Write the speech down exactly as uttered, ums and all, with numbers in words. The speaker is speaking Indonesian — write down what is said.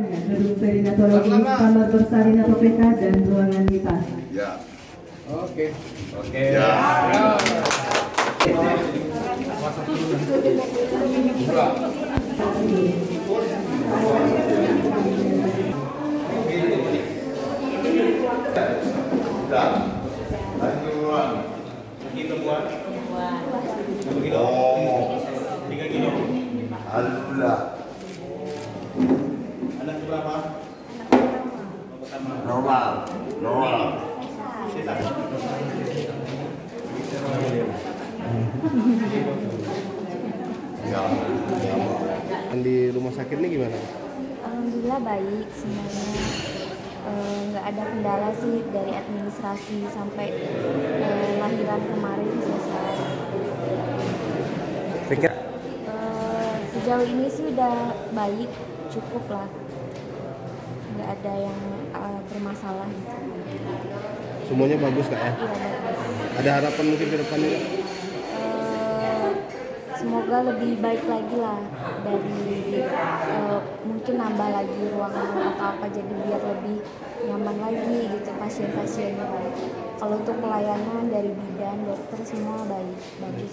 ya, gedung perinatologi kamar bersarinah P K dan ruangan H I P A. Ya. Oke. Oke. Ya. Sudah. Lanjutan. Begitu buat. Begitu. Oh. tiga kilo. Alhamdulillah. Anak berapa? Normal. Normal. Di rumah sakit ini gimana? Alhamdulillah baik semuanya. Nggak e, ada kendala sih dari administrasi sampai e, lahiran kemarin selesai. Pikir? E, sejauh ini sih udah baik, cukup lah. Nggak ada yang uh, bermasalah gitu. Semuanya bagus kak ya? Iya, bagus. Ada harapan mungkin ke depannya? Uh, semoga lebih baik lagi lah dari uh, mungkin nambah lagi ruangan atau apa jadi biar lebih nyaman lagi gitu pasien-pasiennya. Kalau untuk pelayanan dari bidan, dokter semua baik, bagus.